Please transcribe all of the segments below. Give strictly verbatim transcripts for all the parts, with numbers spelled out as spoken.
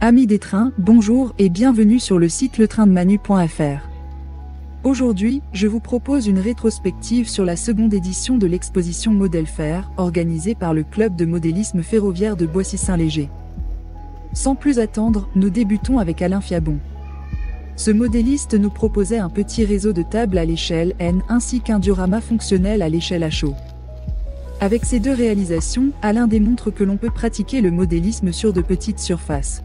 Amis des trains, bonjour et bienvenue sur le site le train de manu point F R. Aujourd'hui, je vous propose une rétrospective sur la seconde édition de l'exposition ModelFer, organisée par le club de modélisme ferroviaire de Boissy-Saint-Léger. Sans plus attendre, nous débutons avec Alain Fiabon. Ce modéliste nous proposait un petit réseau de tables à l'échelle N ainsi qu'un diorama fonctionnel à l'échelle H O. Avec ces deux réalisations, Alain démontre que l'on peut pratiquer le modélisme sur de petites surfaces.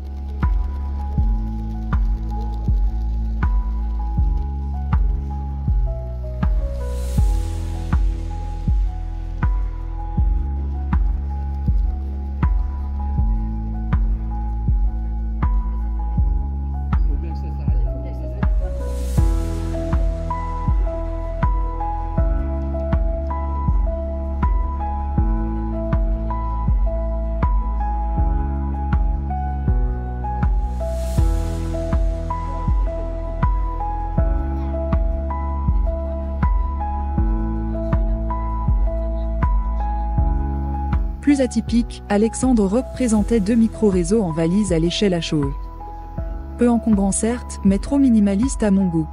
Plus atypique, Alexandre Roch présentait deux micro-réseaux en valise à l'échelle H O E. Peu encombrant certes, mais trop minimaliste à mon goût.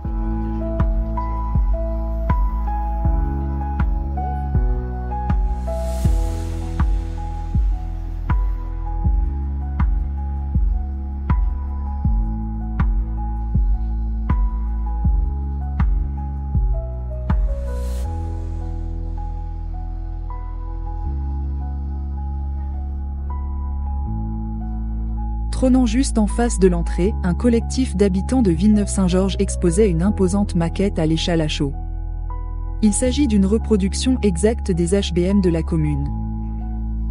Trônant juste en face de l'entrée, un collectif d'habitants de Villeneuve-Saint-Georges exposait une imposante maquette à l'échelle H O. Il s'agit d'une reproduction exacte des H B M de la commune.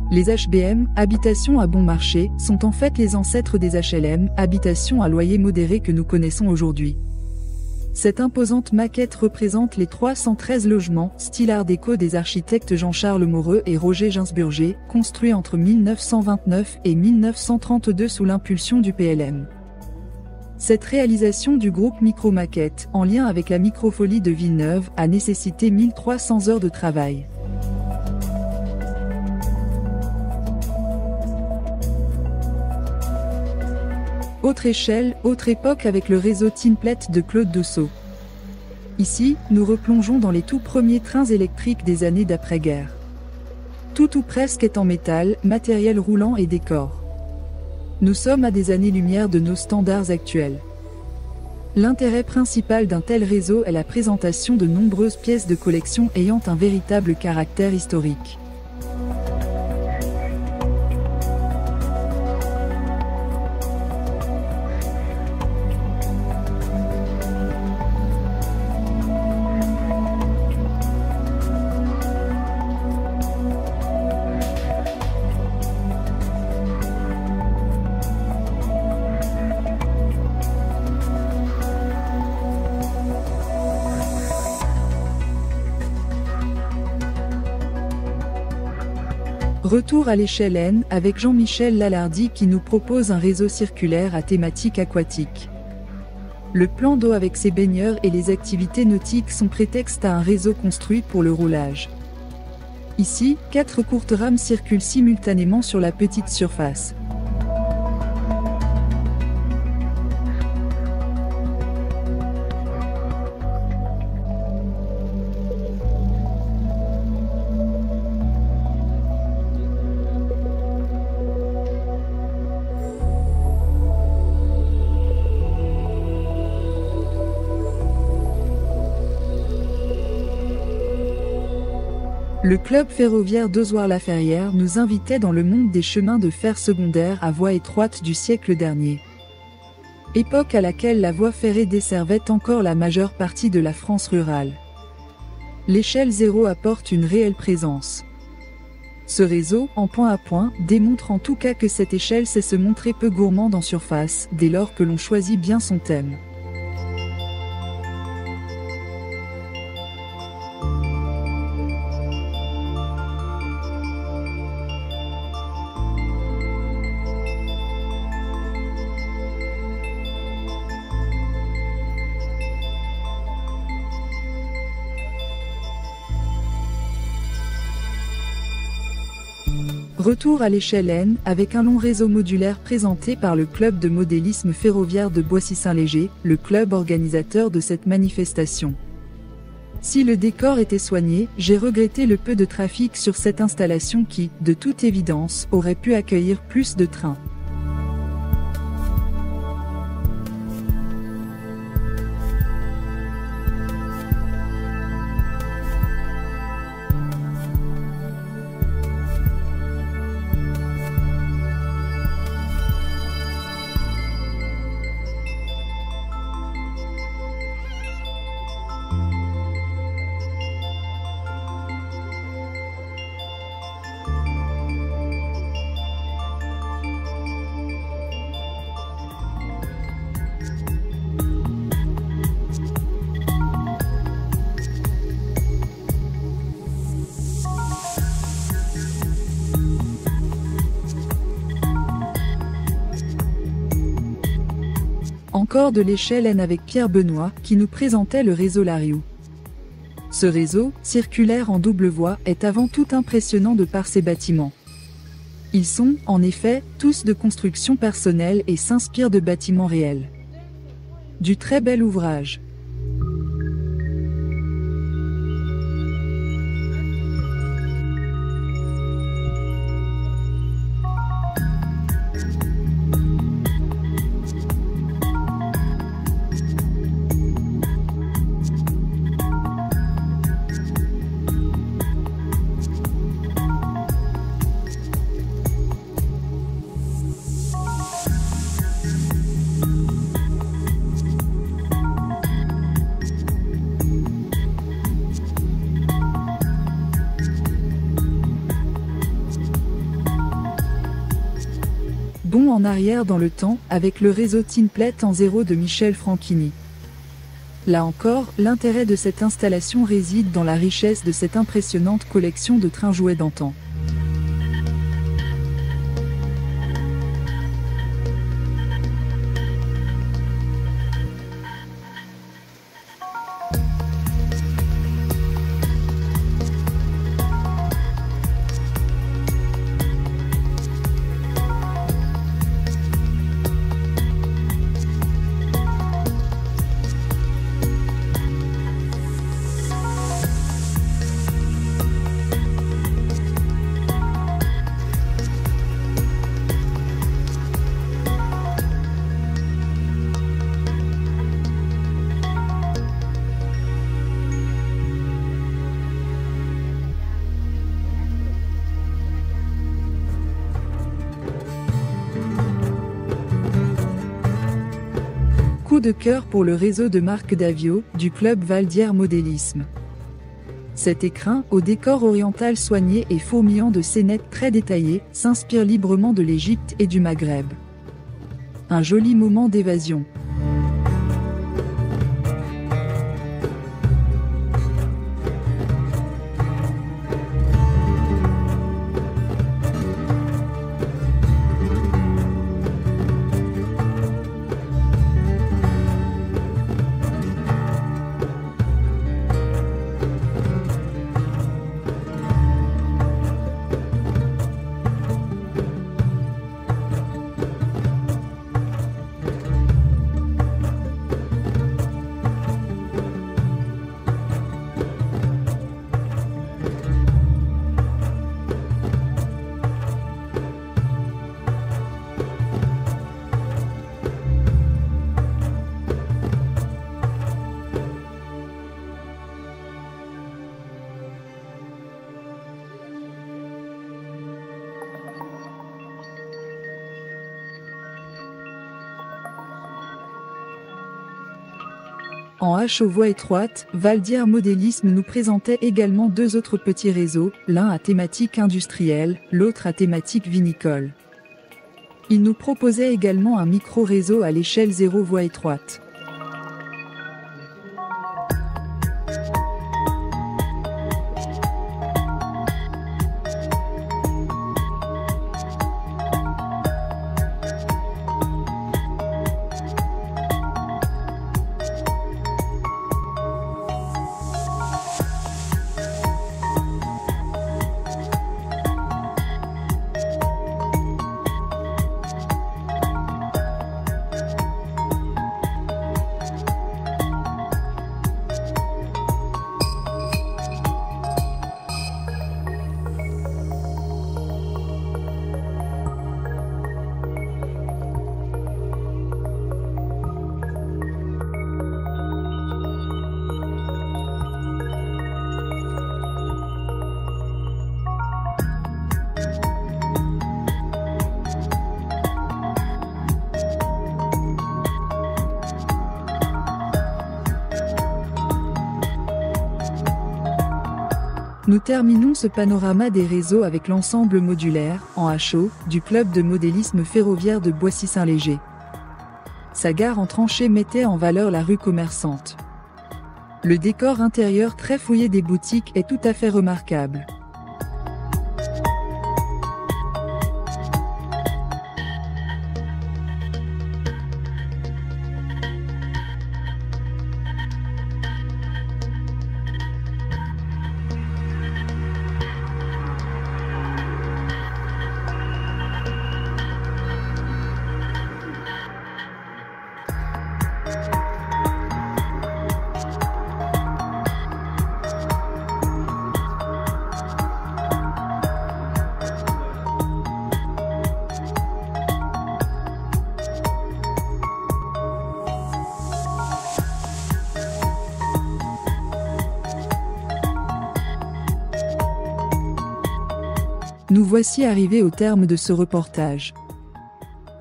Les H B M, habitations à bon marché, sont en fait les ancêtres des H L M, habitations à loyer modéré que nous connaissons aujourd'hui. Cette imposante maquette représente les trois cent treize logements, style art déco des architectes Jean-Charles Moreux et Roger Ginsburger, construits entre mille neuf cent vingt-neuf et mille neuf cent trente-deux sous l'impulsion du P L M. Cette réalisation du groupe Micro Maquette, en lien avec la microfolie de Villeneuve, a nécessité mille trois cents heures de travail. Autre échelle, autre époque avec le réseau Tinplet de Claude Doussot. Ici, nous replongeons dans les tout premiers trains électriques des années d'après-guerre. Tout ou presque est en métal, matériel roulant et décor. Nous sommes à des années-lumière de nos standards actuels. L'intérêt principal d'un tel réseau est la présentation de nombreuses pièces de collection ayant un véritable caractère historique. Retour à l'échelle N avec Jean-Michel Lalardy qui nous propose un réseau circulaire à thématique aquatique. Le plan d'eau avec ses baigneurs et les activités nautiques sont prétexte à un réseau construit pour le roulage. Ici, quatre courtes rames circulent simultanément sur la petite surface. Le club ferroviaire d'Ozoir-la-Ferrière nous invitait dans le monde des chemins de fer secondaires à voie étroite du siècle dernier. Époque à laquelle la voie ferrée desservait encore la majeure partie de la France rurale. L'échelle zéro apporte une réelle présence. Ce réseau, en point à point, démontre en tout cas que cette échelle sait se montrer peu gourmande en surface, dès lors que l'on choisit bien son thème. Retour à l'échelle N avec un long réseau modulaire présenté par le club de modélisme ferroviaire de Boissy-Saint-Léger, le club organisateur de cette manifestation. Si le décor était soigné, j'ai regretté le peu de trafic sur cette installation qui, de toute évidence, aurait pu accueillir plus de trains. Encore de l'échelle N avec Pierre Benoist, qui nous présentait le réseau Larioux. Ce réseau, circulaire en double voie, est avant tout impressionnant de par ses bâtiments. Ils sont, en effet, tous de construction personnelle et s'inspirent de bâtiments réels. Du très bel ouvrage. Bon en arrière dans le temps, avec le réseau Tinplet en zéro de Michel Franchini. Là encore, l'intérêt de cette installation réside dans la richesse de cette impressionnante collection de trains jouets d'antan. Coup de cœur pour le réseau de Marc Daviot, du club Val d'Yerres Modélisme. Cet écrin, au décor oriental soigné et fourmillant de scénettes très détaillées, s'inspire librement de l'Égypte et du Maghreb. Un joli moment d'évasion. En hache aux voies étroites, Val d'Yerres Modélisme nous présentait également deux autres petits réseaux, l'un à thématique industrielle, l'autre à thématique vinicole. Il nous proposait également un micro-réseau à l'échelle zéro voie étroite. Nous terminons ce panorama des réseaux avec l'ensemble modulaire, en H O, du club de modélisme ferroviaire de Boissy-Saint-Léger. Sa gare en tranchée mettait en valeur la rue commerçante. Le décor intérieur très fouillé des boutiques est tout à fait remarquable. Nous voici arrivés au terme de ce reportage.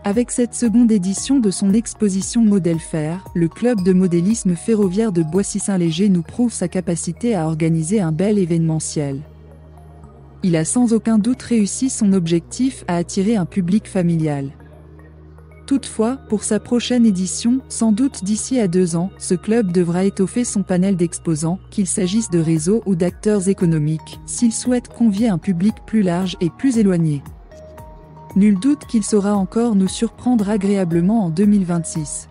Avec cette seconde édition de son exposition ModelFer, le club de modélisme ferroviaire de Boissy-Saint-Léger nous prouve sa capacité à organiser un bel événementiel. Il a sans aucun doute réussi son objectif à attirer un public familial. Toutefois, pour sa prochaine édition, sans doute d'ici à deux ans, ce club devra étoffer son panel d'exposants, qu'il s'agisse de réseaux ou d'acteurs économiques, s'il souhaite convier un public plus large et plus éloigné. Nul doute qu'il saura encore nous surprendre agréablement en deux mille vingt-six.